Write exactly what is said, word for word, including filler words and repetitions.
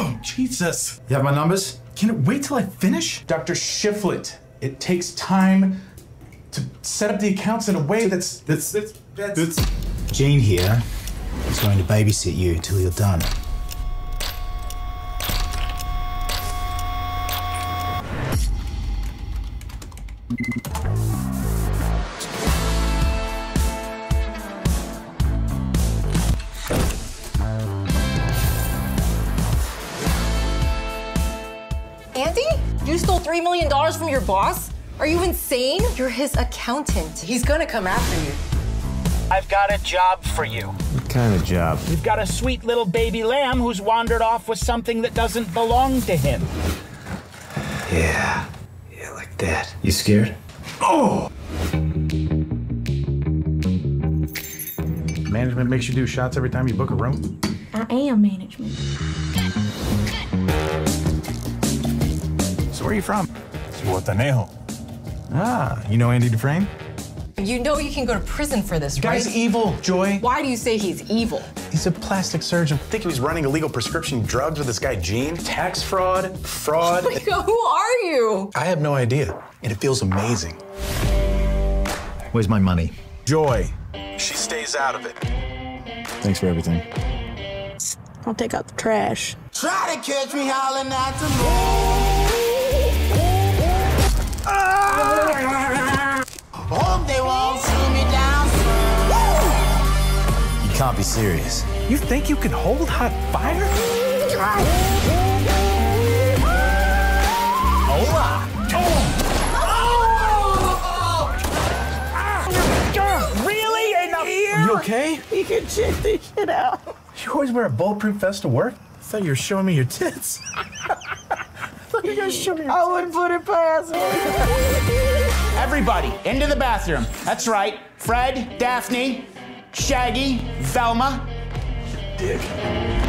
Oh, Jesus. You have my numbers? Can it wait till I finish? Doctor Shiflet, it takes time to set up the accounts in a way that's that's that's, that's, that's, that's. Gene here is going to babysit you until you're done. Andy, you stole three million dollars from your boss? Are you insane? You're his accountant. He's gonna come after you. I've got a job for you. What kind of job? You've got a sweet little baby lamb who's wandered off with something that doesn't belong to him. Yeah. Yeah, like that. You scared? Oh! Management makes you do shots every time you book a room? I am management. So where are you from? It's Huotanejo. Ah, you know Andy Dufresne? You know you can go to prison for this, right? Guy's evil, Joy. Why do you say he's evil? He's a plastic surgeon. I think he was running illegal prescription drugs with this guy, Gene. Tax fraud, fraud. Oh my God, who are you? I have no idea, and it feels amazing. Where's my money? Joy. She stays out of it. Thanks for everything. I'll take out the trash. Try to catch me howling out to move. You can't be serious. You think you can hold hot fire? Hola! Really? In the ear? You okay? You can check this shit out. You always wear a bulletproof vest to work? I thought you were showing me your tits. I wouldn't put it past me. Everybody, into the bathroom. That's right. Fred, Daphne, Shaggy, Velma. You dick.